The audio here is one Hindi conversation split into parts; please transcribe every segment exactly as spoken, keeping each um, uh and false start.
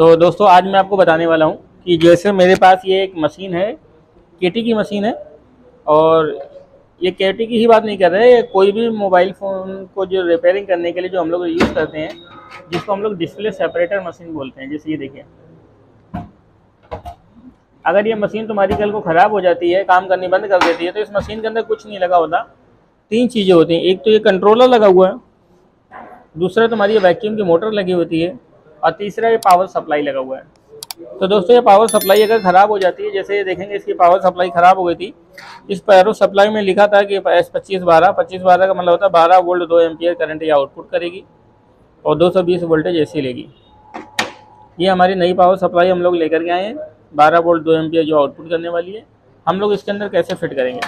तो दोस्तों आज मैं आपको बताने वाला हूँ कि जैसे मेरे पास ये एक मशीन है, केटी की मशीन है। और ये केटी की ही बात नहीं कर रहे, कोई भी मोबाइल फ़ोन को जो रिपेयरिंग करने के लिए जो हम लोग यूज़ करते हैं, जिसको हम लोग डिस्प्ले सेपरेटर मशीन बोलते हैं। जैसे ये देखिए, अगर ये मशीन तुम्हारी कल को ख़राब हो जाती है, काम करनी बंद कर देती है, तो इस मशीन के अंदर कुछ नहीं लगा होता। तीन चीज़ें होती हैं, एक तो ये कंट्रोलर लगा हुआ है, दूसरा तुम्हारी वैक्यूम की मोटर लगी होती है, और तीसरा ये पावर सप्लाई लगा हुआ है। तो दोस्तों ये पावर सप्लाई अगर ख़राब हो जाती है, जैसे ये देखेंगे इसकी पावर सप्लाई ख़राब हो गई थी। इस पावर सप्लाई में लिखा था कि पच्चीस बारह पच्चीस बारह का मतलब होता है बारह वोल्ट दो एम्पियर करंट ये आउटपुट करेगी और दो सौ बीस वोल्टेज ऐसी लेगी। ये हमारी नई पावर सप्लाई हम लोग लेकर के आए हैं, बारह वोल्ट दो एम्पियर जो आउटपुट करने वाली है। हम लोग इसके अंदर कैसे फिट करेंगे?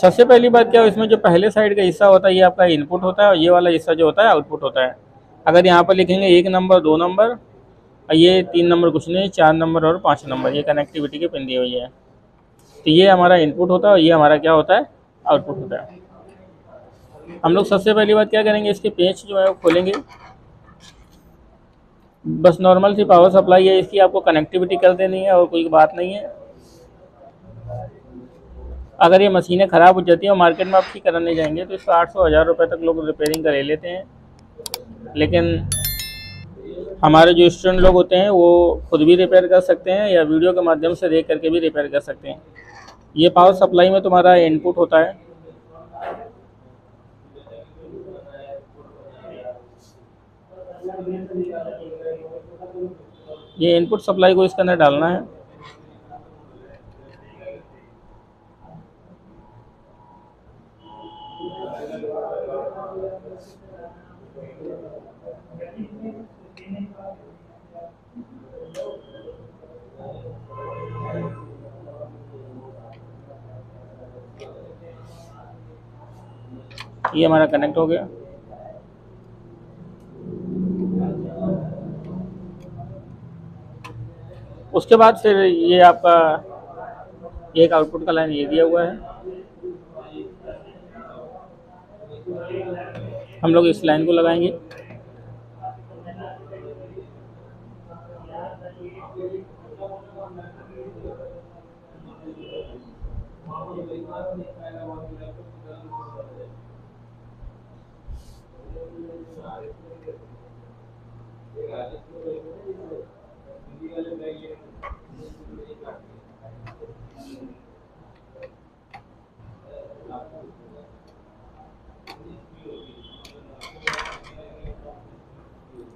सबसे पहली बात क्या है, इसमें जो पहले साइड का हिस्सा होता है ये आपका इनपुट होता है, और ये वाला हिस्सा जो होता है आउटपुट होता है। अगर यहाँ पर लिखेंगे एक नंबर, दो नंबर, और ये तीन नंबर कुछ नहीं, चार नंबर और पाँच नंबर, ये कनेक्टिविटी की पिन दी हुई है। तो ये हमारा इनपुट होता है और ये हमारा क्या होता है, आउटपुट होता है। हम लोग सबसे पहली बात क्या करेंगे, इसके पेंच जो है वो खोलेंगे। बस नॉर्मल सी पावर सप्लाई है, इसकी आपको कनेक्टिविटी कर देनी है और कोई बात नहीं है। अगर ये मशीनें ख़राब हो जाती हैं और मार्केट में आप ठीक कराने जाएंगे तो इसको आठ सौ हज़ार रुपये तक लोग रिपेयरिंग कर लेते हैं। लेकिन हमारे जो स्टूडेंट लोग होते हैं वो खुद भी रिपेयर कर सकते हैं या वीडियो के माध्यम से देख करके भी रिपेयर कर सकते हैं। ये पावर सप्लाई में तुम्हारा इनपुट होता है, ये इनपुट सप्लाई को इसके अंदर डालना है। ये हमारा कनेक्ट हो गया। उसके बाद फिर ये आपका एक आउटपुट का लाइन ये दिया हुआ है, हम लोग इस लाइन को लगाएंगे।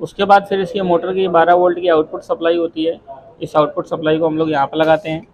उसके बाद फिर इसकी मोटर की बारह वोल्ट की आउटपुट सप्लाई होती है, इस आउटपुट सप्लाई को हम लोग यहाँ पर लगाते हैं।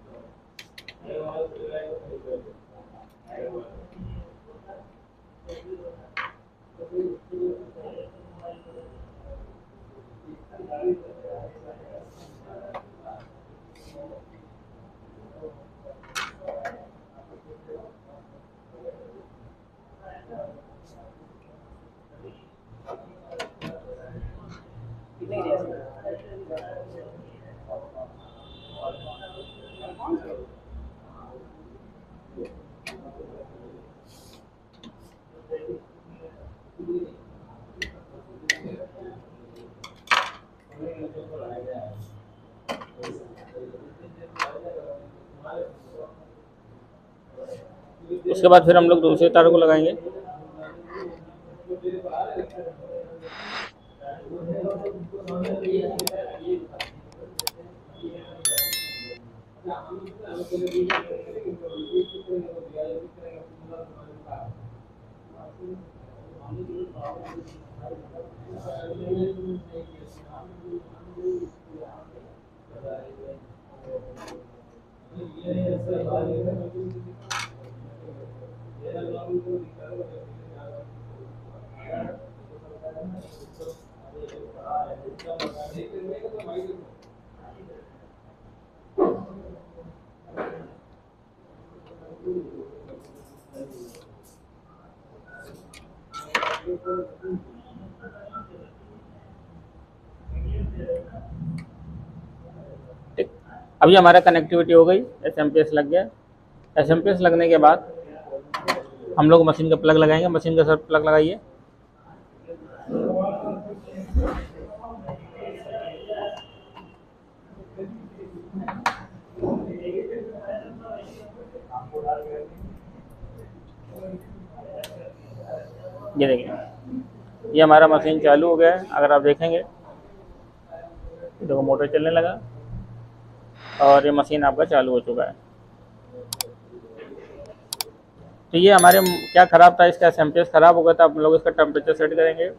उसके बाद फिर हम लोग दूसरे तार को लगाएंगे। ठीक, अभी हमारा कनेक्टिविटी हो गई, एस एम पी एस लग गया। एस एम पी एस लगने के बाद हम लोग मशीन का प्लग लगाएंगे। मशीन का सर प्लग लगाइए। ये देखिए, ये हमारा मशीन चालू हो गया है। अगर आप देखेंगे देखो मोटर चलने लगा और ये मशीन आपका चालू हो चुका है। तो ये हमारे क्या ख़राब था, इसका एसएमटीएस ख़राब हो गया था। आप लोग इसका टेम्परेचर सेट करेंगे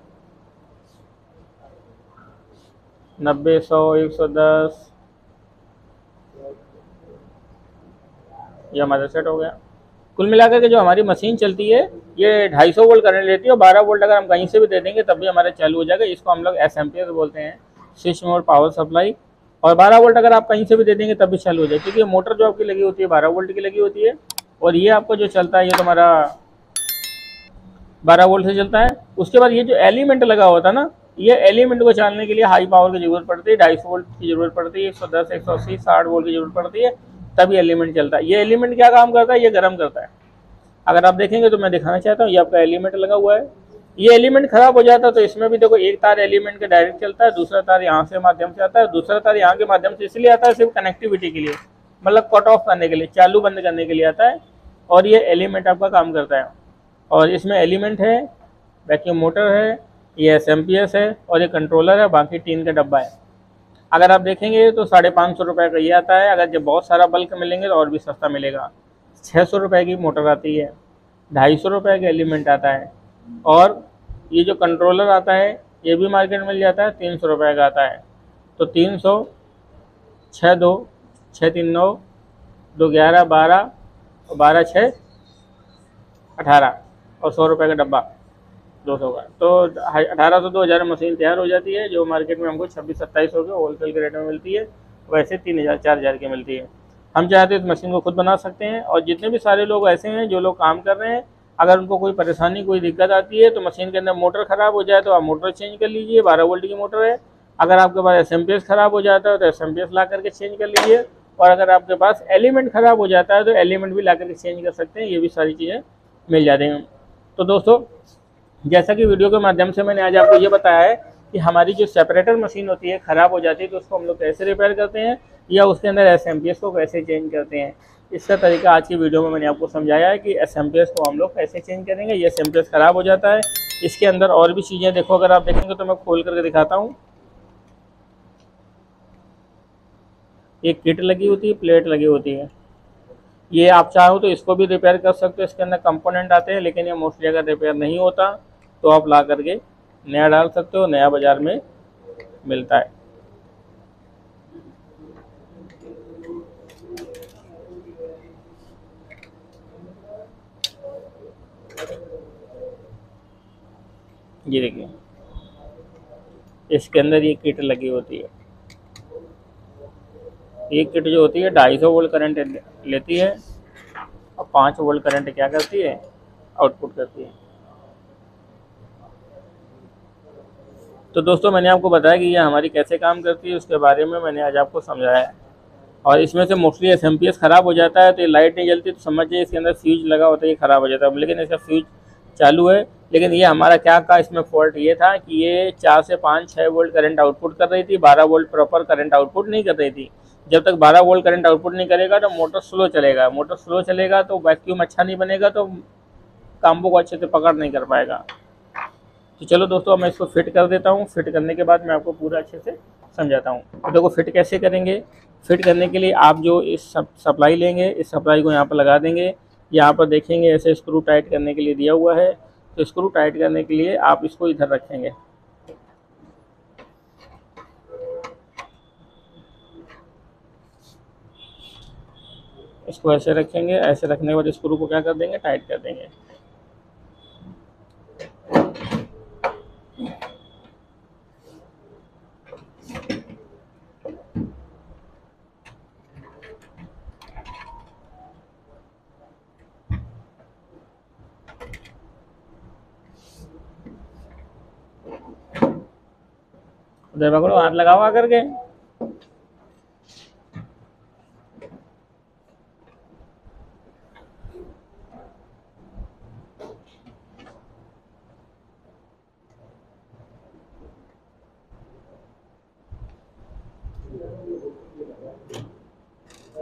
नब्बे, सौ, एक सौ दस। ये हमारा सेट हो गया। कुल मिलाकर के जो हमारी मशीन चलती है ये ढाई सौ वोल्ट करंट लेती है और बारह वोल्ट अगर हम कहीं से भी दे देंगे तब भी हमारा चालू हो जाएगा। इसको हम लोग एसएमटीएस बोलते हैं, स्विच मोड पावर सप्लाई। और बारह वोल्ट अगर आप कहीं से भी दे देंगे तब भी चालू हो जाएगा, क्योंकि मोटर जो आपकी लगी होती है बारह वोल्ट की लगी होती है। और ये आपको जो चलता है ये तुम्हारा बारह वोल्ट से चलता है। उसके बाद ये जो एलिमेंट लगा हुआ था ना, ये एलिमेंट को चलाने के लिए हाई पावर की जरूरत पड़ती है, ढाई सौ वोल्ट की जरूरत पड़ती है, एक सौ दस एक सौ अस्सी साठ वोल्ट की जरूरत पड़ती है, तभी एलिमेंट चलता है। ये एलिमेंट क्या काम करता है, ये गर्म करता है। अगर आप देखेंगे तो मैं दिखाना चाहता हूँ, ये आपका एलिमेंट लगा हुआ है। ये एलिमेंट ख़राब हो जाता है तो इसमें भी देखो एक तार एलिमेंट के डायरेक्ट चलता है, दूसरा तार यहाँ से माध्यम से आता है, दूसरा तार यहाँ के माध्यम से इसलिए आता है सिर्फ कनेक्टिविटी के लिए, मतलब कट ऑफ करने के लिए, चालू बंद करने के लिए आता है। और ये एलिमेंट आपका काम करता है। और इसमें एलिमेंट है, वैक्यूम मोटर है, ये एसएमपीएस है और ये कंट्रोलर है, बाकी टीन का डब्बा है। अगर आप देखेंगे तो साढ़े पाँच सौ रुपये का ये आता है। अगर जब बहुत सारा बल्क मिलेंगे तो और भी सस्ता मिलेगा। छः सौ रुपये की मोटर आती है, ढाई सौ रुपये का एलिमेंट आता है, और ये जो कंट्रोलर आता है ये भी मार्केट मिल जाता है, तीन सौ रुपये का आता है। तो तीन सौ, छः दो, छः तीन नौ, दो ग्यारह, बारह और बारह छः अठारह, और सौ रुपये का डब्बा दो सौ का। तो अठारह सौ दो हज़ार मशीन तैयार हो जाती है, जो मार्केट में हमको छब्बीस सत्ताईस सौ के होलसेल के रेट में मिलती है, वैसे तीन हज़ार चार हज़ार की मिलती है। हम चाहते हैं इस मशीन को खुद बना सकते हैं। और जितने भी सारे लोग ऐसे हैं जो लोग काम कर रहे हैं, अगर उनको कोई परेशानी कोई दिक्कत आती है तो मशीन के अंदर मोटर ख़राब हो जाए तो आप मोटर चेंज कर लीजिए, बारह वोल्ट की मोटर है। अगर आपके पास एसएमपीएस ख़राब हो जाता है तो एसएमपीएस ला करके चेंज कर लीजिए, और अगर आपके पास एलिमेंट ख़राब हो जाता है तो एलिमेंट भी ला करके चेंज कर सकते हैं। ये भी सारी चीज़ें मिल जाती हैं। तो दोस्तों, जैसा कि वीडियो के माध्यम से मैंने आज आपको ये बताया है कि हमारी जो सेपरेटर मशीन होती है ख़राब हो जाती है तो उसको हम लोग कैसे रिपेयर करते हैं या उसके अंदर एसएमपीएस को कैसे चेंज करते हैं, इसका तरीका आज की वीडियो में मैंने आपको समझाया है कि एसएमपीएस को हम लोग कैसे चेंज करेंगे। ये एसएमपीएस ख़राब हो जाता है, इसके अंदर और भी चीज़ें देखो। अगर आप देखेंगे तो मैं खोल करके दिखाता हूँ। एक किट लगी होती है, प्लेट लगी होती है, ये आप चाहो तो इसको भी रिपेयर कर सकते हो। इसके अंदर कंपोनेंट आते हैं, लेकिन ये मोस्टली अगर रिपेयर नहीं होता तो आप ला करके नया डाल सकते हो, नया बाज़ार में मिलता है। ये देखिए, इसके अंदर ये किट लगी होती है। ये किट जो होती है ढाई सौ वोल्ट करंट लेती है और पाँच वोल्ट करंट क्या करती है, आउटपुट करती है। तो दोस्तों, मैंने आपको बताया कि ये हमारी कैसे काम करती है, उसके बारे में मैंने आज आपको समझाया है। और इसमें से मोस्टली एसएमपीएस ख़राब हो जाता है तो ये लाइट नहीं जलती, तो समझिए इसके अंदर फ्यूज लगा होता है, ये ख़राब हो जाता है। लेकिन इसका फ्यूज चालू है, लेकिन ये हमारा क्या का इसमें फॉल्ट ये था कि ये चार से पाँच छः वोल्ट करंट आउटपुट कर रही थी, बारह वोल्ट प्रॉपर करंट आउटपुट नहीं कर रही थी। जब तक बारह वोल्ट करंट आउटपुट नहीं करेगा तो मोटर स्लो चलेगा, मोटर स्लो चलेगा तो वैक्यूम अच्छा नहीं बनेगा, तो काम्बो को अच्छे से पकड़ नहीं कर पाएगा। तो चलो दोस्तों, मैं इसको फिट कर देता हूँ। फिट करने के बाद मैं आपको पूरा अच्छे से समझाता हूँ। तो देखो, फिट कैसे करेंगे। फिट करने के लिए आप जो इस सप्लाई लेंगे, इस सप्लाई को यहाँ पर लगा देंगे। यहाँ पर देखेंगे ऐसे स्क्रू टाइट करने के लिए दिया हुआ है, तो स्क्रू टाइट करने के लिए आप इसको इधर रखेंगे। इसको ऐसे रखेंगे, ऐसे रखने के बाद स्क्रू को क्या कर देंगे, टाइट कर देंगे। उधर पकड़ो, हाथ लगाओ करके,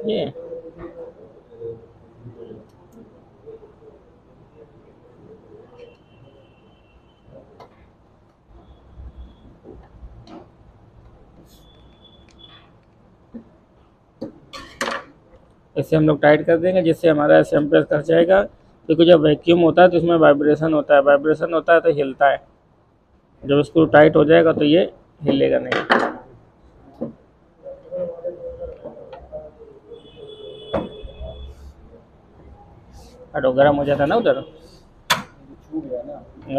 ये ऐसे हम लोग टाइट कर देंगे, जिससे हमारा सैम्पल खर्च जाएगा। क्योंकि जब वैक्यूम होता है तो इसमें वाइब्रेशन होता है, वाइब्रेशन होता है तो हिलता है। जब स्क्रू टाइट हो जाएगा तो ये हिलेगा नहीं। हटो, गर्म हो जाता ना उधर।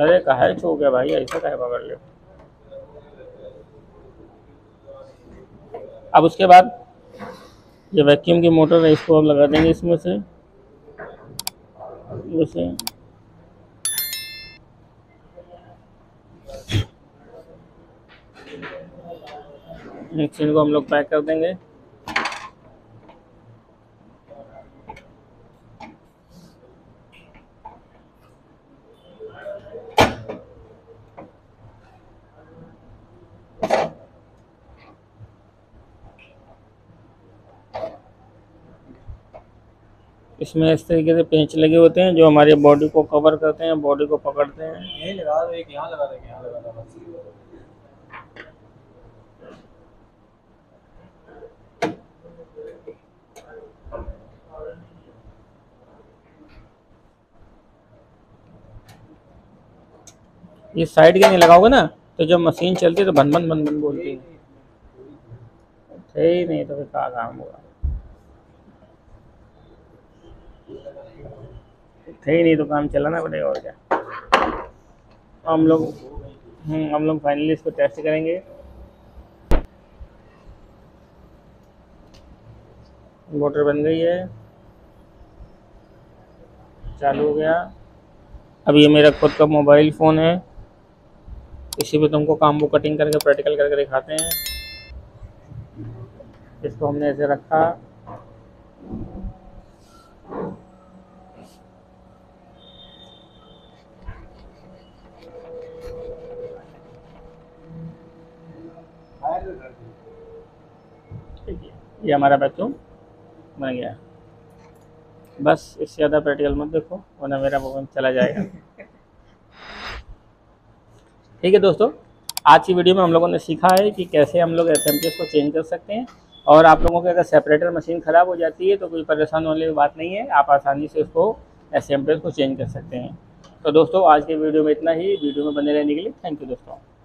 अरे कहा है छू गया भाई, ऐसा कहे पकड़ ले। अब उसके बाद ये वैक्यूम की मोटर है, इसको हम लगा देंगे इसमें से। वैसे मशीन को हम लोग पैक कर देंगे। इसमें इस तरीके से पेंच लगे होते हैं जो हमारे बॉडी को कवर करते हैं, बॉडी को पकड़ते हैं। यही लगा दो, एक यहाँ लगा दो, यहाँ लगा दो। ये साइड के नहीं लगाओगे ना तो जब मशीन चलती है तो भन भन भन भन बोलती है। सही नहीं तो फिर क्या काम होगा। थे नहीं तो काम चलाना पड़ेगा और क्या। हम लोग हम लोग फाइनली इसको टेस्ट करेंगे। मोटर बन गई है, चालू हो गया। अब ये मेरा खुद का मोबाइल फ़ोन है, इसी पे तुमको काम वो कटिंग करके प्रैक्टिकल करके दिखाते हैं। इसको हमने ऐसे रखा, ये हमारा वैक्यूम बन गया। बस इससे ज़्यादा प्रैक्टिकल मत देखो वरना मेरा मोबाइल चला जाएगा। ठीक है दोस्तों, आज की वीडियो में हम लोगों ने सीखा है कि कैसे हम लोग एसएमपीएस को चेंज कर सकते हैं। और आप लोगों के अगर सेपरेटर मशीन ख़राब हो जाती है तो कोई परेशान होने की बात नहीं है, आप आसानी से उसको एसएमपीएस को चेंज कर सकते हैं। तो दोस्तों आज के वीडियो में इतना ही। वीडियो में बने रहने के लिए थैंक यू दोस्तों।